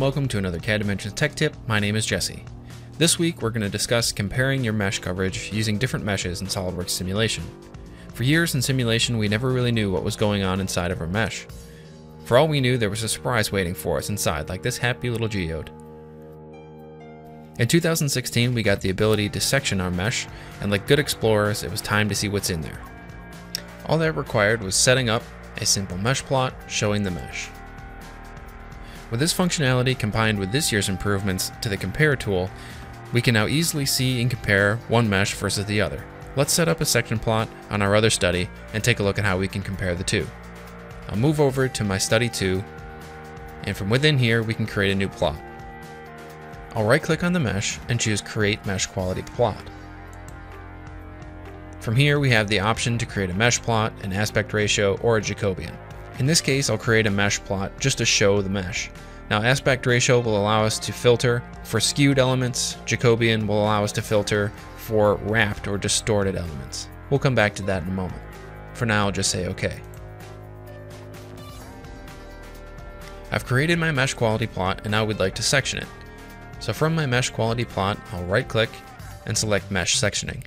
and welcome to another CAD Dimensions Tech Tip. My name is Jesse. This week we're going to discuss comparing your mesh coverage using different meshes in SOLIDWORKS simulation. For years in simulation we never really knew what was going on inside of our mesh. For all we knew there was a surprise waiting for us inside, like this happy little geode. In 2016 we got the ability to section our mesh, and like good explorers it was time to see what's in there. All that required was setting up a simple mesh plot showing the mesh. With this functionality combined with this year's improvements to the compare tool, we can now easily see and compare one mesh versus the other. Let's set up a section plot on our other study and take a look at how we can compare the two. I'll move over to my study 2, and from within here we can create a new plot. I'll right click on the mesh and choose create mesh quality plot. From here we have the option to create a mesh plot, an aspect ratio, or a Jacobian. In this case, I'll create a mesh plot just to show the mesh. Now, aspect ratio will allow us to filter for skewed elements. Jacobian will allow us to filter for wrapped or distorted elements. We'll come back to that in a moment. For now, I'll just say OK. I've created my mesh quality plot, and now we'd like to section it. So from my mesh quality plot, I'll right-click and select mesh sectioning.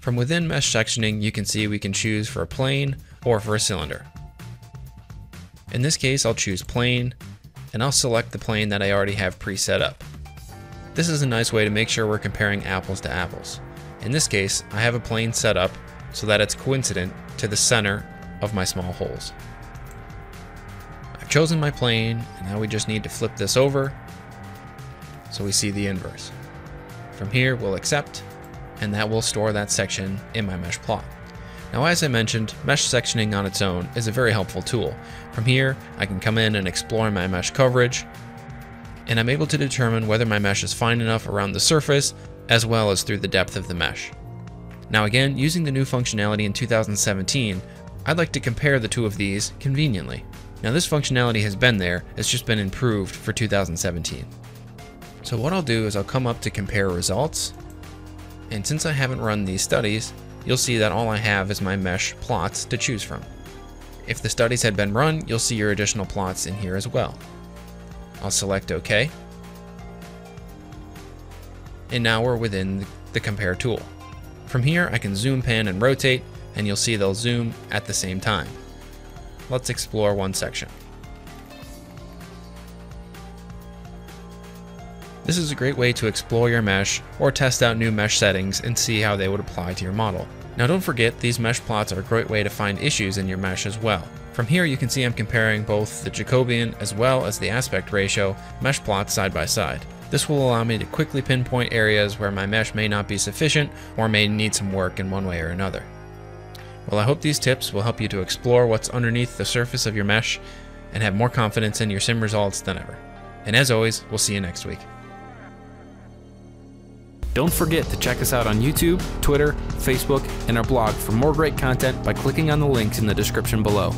From within mesh sectioning, you can see we can choose for a plane or for a cylinder. In this case, I'll choose plane, and I'll select the plane that I already have preset up. This is a nice way to make sure we're comparing apples to apples. In this case, I have a plane set up so that it's coincident to the center of my small holes. I've chosen my plane, and now we just need to flip this over so we see the inverse. From here, we'll accept, and that will store that section in my mesh plot. Now, as I mentioned, mesh sectioning on its own is a very helpful tool. From here, I can come in and explore my mesh coverage, and I'm able to determine whether my mesh is fine enough around the surface as well as through the depth of the mesh. Now again, using the new functionality in 2017, I'd like to compare the two of these conveniently. Now this functionality has been there, it's just been improved for 2017. So what I'll do is I'll come up to compare results, and since I haven't run these studies, you'll see that all I have is my mesh plots to choose from. If the studies had been run, you'll see your additional plots in here as well. I'll select OK, and now we're within the compare tool. From here, I can zoom, pan, and rotate, and you'll see they'll zoom at the same time. Let's explore one section. This is a great way to explore your mesh or test out new mesh settings and see how they would apply to your model. Now don't forget, these mesh plots are a great way to find issues in your mesh as well. From here you can see I'm comparing both the Jacobian as well as the aspect ratio mesh plots side by side. This will allow me to quickly pinpoint areas where my mesh may not be sufficient or may need some work in one way or another. Well, I hope these tips will help you to explore what's underneath the surface of your mesh and have more confidence in your sim results than ever. And as always, we'll see you next week. Don't forget to check us out on YouTube, Twitter, Facebook, and our blog for more great content by clicking on the links in the description below.